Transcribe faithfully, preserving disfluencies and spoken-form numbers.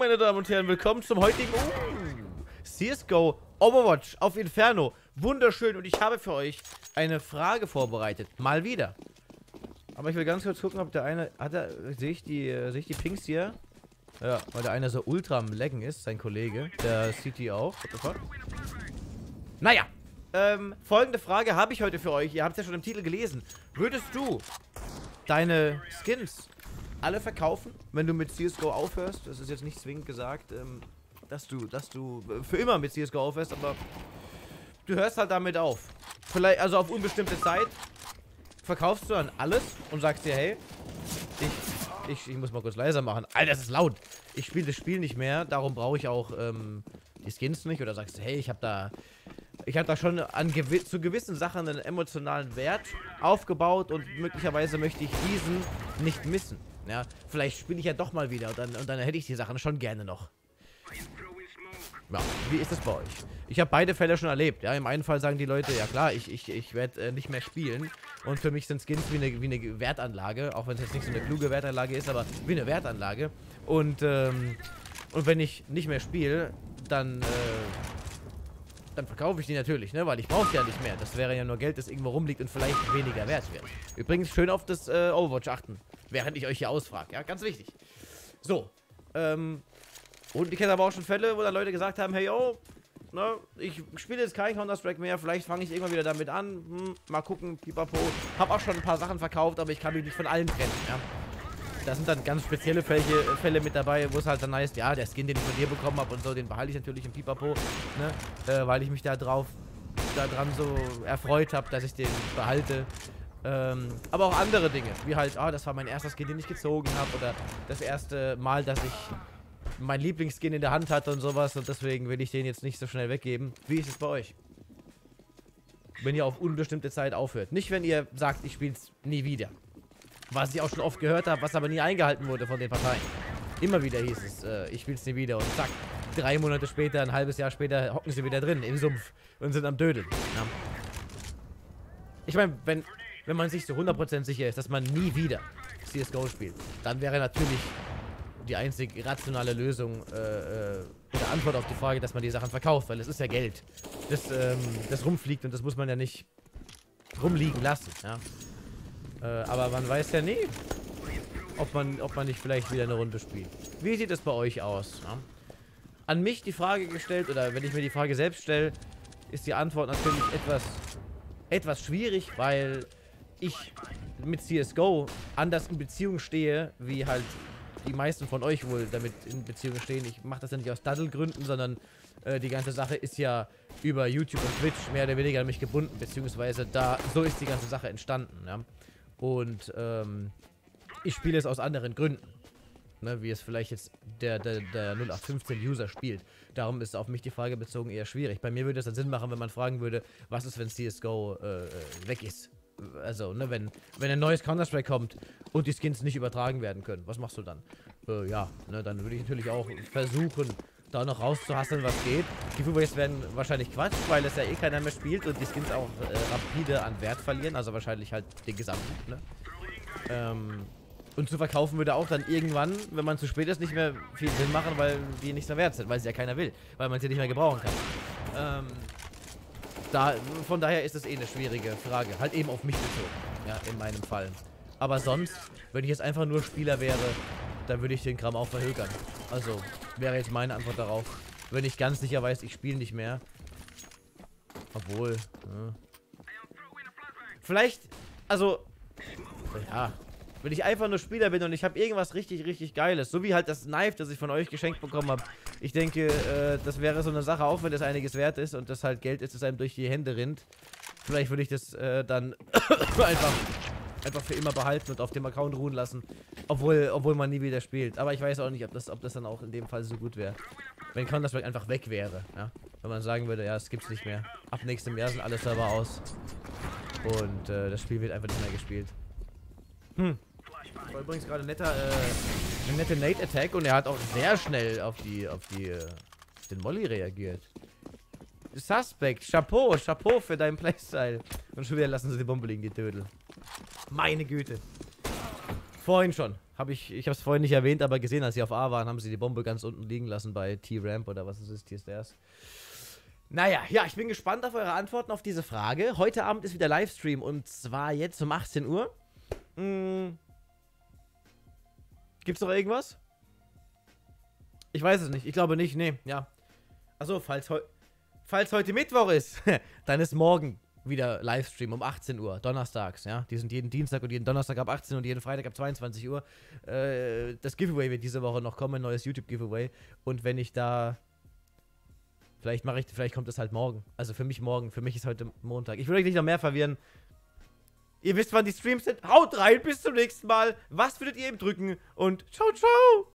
meine Damen und Herren, willkommen zum heutigen uh, C S G O Overwatch auf Inferno. Wunderschön, und ich habe für euch eine Frage vorbereitet, mal wieder. Aber ich will ganz kurz gucken, ob der eine, hat er, sehe ich die, sehe ich die Pings hier? Ja, weil der eine so ultra am Laggen ist, sein Kollege, der sieht die auch. What the fuck? Naja, ähm, folgende Frage habe ich heute für euch, ihr habt es ja schon im Titel gelesen. Würdest du deine Skins alle verkaufen, wenn du mit C S G O aufhörst? Das ist jetzt nicht zwingend gesagt, ähm, dass du, dass du für immer mit C S G O aufhörst, aber du hörst halt damit auf. Vielleicht, also auf unbestimmte Zeit, verkaufst du dann alles und sagst dir, hey, ich, ich, ich muss mal kurz leiser machen. Alter, das ist laut. Ich spiele das Spiel nicht mehr, darum brauche ich auch ähm, die Skins nicht. Oder sagst du, hey, ich habe da, ich habe da schon an gewi- zu gewissen Sachen einen emotionalen Wert aufgebaut und möglicherweise möchte ich diesen nicht missen. Ja, vielleicht spiele ich ja doch mal wieder und dann, und dann hätte ich die Sachen schon gerne noch. Ja, wie ist das bei euch? Ich habe beide Fälle schon erlebt. Ja, im einen Fall sagen die Leute, ja klar, ich, ich, ich werde äh, nicht mehr spielen. Und für mich sind Skins wie eine, wie eine Wertanlage, auch wenn es jetzt nicht so eine kluge Wertanlage ist, aber wie eine Wertanlage. Und, ähm, und wenn ich nicht mehr spiele, dann, äh, dann verkaufe ich die natürlich, ne? Weil ich brauche die ja nicht mehr. Das wäre ja nur Geld, das irgendwo rumliegt und vielleicht weniger wert wird. Übrigens schön auf das äh, Overwatch achten, während ich euch hier ausfrage. Ja, ganz wichtig. So, ähm... und ich kenne aber auch schon Fälle, wo dann Leute gesagt haben, hey, yo, ne, ich spiele jetzt kein Counter-Strike mehr, vielleicht fange ich irgendwann wieder damit an, hm, mal gucken, pipapo. Hab auch schon ein paar Sachen verkauft, aber ich kann mich nicht von allen trennen, ja. Da sind dann ganz spezielle Fälle, Fälle mit dabei, wo es halt dann heißt, ja, der Skin, den ich von dir bekommen habe und so, den behalte ich natürlich im pipapo, ne, äh, weil ich mich da drauf, da dran so erfreut habe, dass ich den behalte. Ähm, aber auch andere Dinge, wie halt, ah, das war mein erster Skin, den ich gezogen habe, oder das erste Mal, dass ich mein Lieblingsskin in der Hand hat und sowas, und deswegen will ich den jetzt nicht so schnell weggeben. Wie ist es bei euch? Wenn ihr auf unbestimmte Zeit aufhört. Nicht, wenn ihr sagt, ich spiel's nie wieder. Was ich auch schon oft gehört habe, was aber nie eingehalten wurde von den Parteien. Immer wieder hieß es, äh, ich spiel's nie wieder, und zack, drei Monate später, ein halbes Jahr später, hocken sie wieder drin, im Sumpf, und sind am Dödeln. Ja. Ich meine, wenn, wenn man sich so hundert Prozent sicher ist, dass man nie wieder C S G O spielt, dann wäre natürlich die einzig rationale Lösung äh, äh, oder Antwort auf die Frage, dass man die Sachen verkauft, weil es ist ja Geld, das, ähm, das rumfliegt, und das muss man ja nicht rumliegen lassen, ja. Äh, aber man weiß ja nie, ob man, ob man nicht vielleicht wieder eine Runde spielt. Wie sieht es bei euch aus? Ja? An mich die Frage gestellt, oder wenn ich mir die Frage selbst stelle, ist die Antwort natürlich etwas, etwas schwierig, weil ich mit C S G O anders in Beziehung stehe, wie halt die meisten von euch wohl damit in Beziehung stehen. Ich mache das ja nicht aus Daddelgründen, sondern äh, die ganze Sache ist ja über YouTube und Twitch mehr oder weniger an mich gebunden, beziehungsweise da, so ist die ganze Sache entstanden, ja. Und ähm, ich spiele es aus anderen Gründen, ne, wie es vielleicht jetzt der, der, der null acht fünfzehn-User spielt. Darum ist auf mich die Frage bezogen eher schwierig. Bei mir würde es dann Sinn machen, wenn man fragen würde, was ist, wenn C S G O äh, weg ist? Also, ne, wenn, wenn ein neues Counter-Strike kommt und die Skins nicht übertragen werden können, was machst du dann? Äh, ja, ne, dann würde ich natürlich auch versuchen, da noch rauszuhasseln, was geht. Die Giveaways werden wahrscheinlich Quatsch, weil es ja eh keiner mehr spielt und die Skins auch äh, rapide an Wert verlieren, also wahrscheinlich halt den gesamten, ne? Ähm, und zu verkaufen würde auch dann irgendwann, wenn man zu spät ist, nicht mehr viel Sinn machen, weil die nichts mehr wert sind, weil sie ja keiner will, weil man sie nicht mehr gebrauchen kann. Ähm... Da, von daher ist es eh eine schwierige Frage. Halt eben auf mich bezogen. Ja, in meinem Fall. Aber sonst, wenn ich jetzt einfach nur Spieler wäre, dann würde ich den Kram auch verhökern. Also, wäre jetzt meine Antwort darauf. Wenn ich ganz sicher weiß, ich spiele nicht mehr. Obwohl, ja. Vielleicht, also, ja. Wenn ich einfach nur Spieler bin und ich habe irgendwas richtig, richtig Geiles. So wie halt das Knife, das ich von euch geschenkt bekommen habe. Ich denke, äh, das wäre so eine Sache, auch wenn das einiges wert ist und das halt Geld ist, das einem durch die Hände rinnt. Vielleicht würde ich das äh, dann einfach, einfach für immer behalten und auf dem Account ruhen lassen. Obwohl, obwohl man nie wieder spielt. Aber ich weiß auch nicht, ob das, ob das dann auch in dem Fall so gut wäre. Wenn Counter-Strike einfach weg wäre. Ja? Wenn man sagen würde, ja, es gibt's nicht mehr. Ab nächstem Jahr sind alle Server aus. Und äh, das Spiel wird einfach nicht mehr gespielt. Hm. Das war übrigens gerade ein netter, äh, eine nette Nate-Attack, und er hat auch sehr schnell auf die, auf die, auf den Molly reagiert. Suspect, Chapeau, Chapeau für deinen Playstyle. Und schon wieder lassen sie die Bombe liegen, die Dödel. Meine Güte. Vorhin schon Habe ich, ich habe es vorhin nicht erwähnt, aber gesehen, als sie auf A waren, haben sie die Bombe ganz unten liegen lassen bei T-Ramp oder was es ist, T-Stairs. Naja, ja, ich bin gespannt auf eure Antworten auf diese Frage. Heute Abend ist wieder Livestream und zwar jetzt um achtzehn Uhr. Hm. Gibt's noch irgendwas? Ich weiß es nicht, ich glaube nicht, nee, ja. Achso, falls, heu falls heute Mittwoch ist, dann ist morgen wieder Livestream um achtzehn Uhr, donnerstags, ja. Die sind jeden Dienstag und jeden Donnerstag ab achtzehn Uhr und jeden Freitag ab zweiundzwanzig Uhr. Äh, das Giveaway wird diese Woche noch kommen, neues YouTube-Giveaway. Und wenn ich da... Vielleicht mache ich... Vielleicht kommt das halt morgen. Also für mich morgen. Für mich ist heute Montag. Ich will euch nicht noch mehr verwirren. Ihr wisst, wann die Streams sind. Haut rein, bis zum nächsten Mal. Was würdet ihr eben drücken? Und ciao, ciao!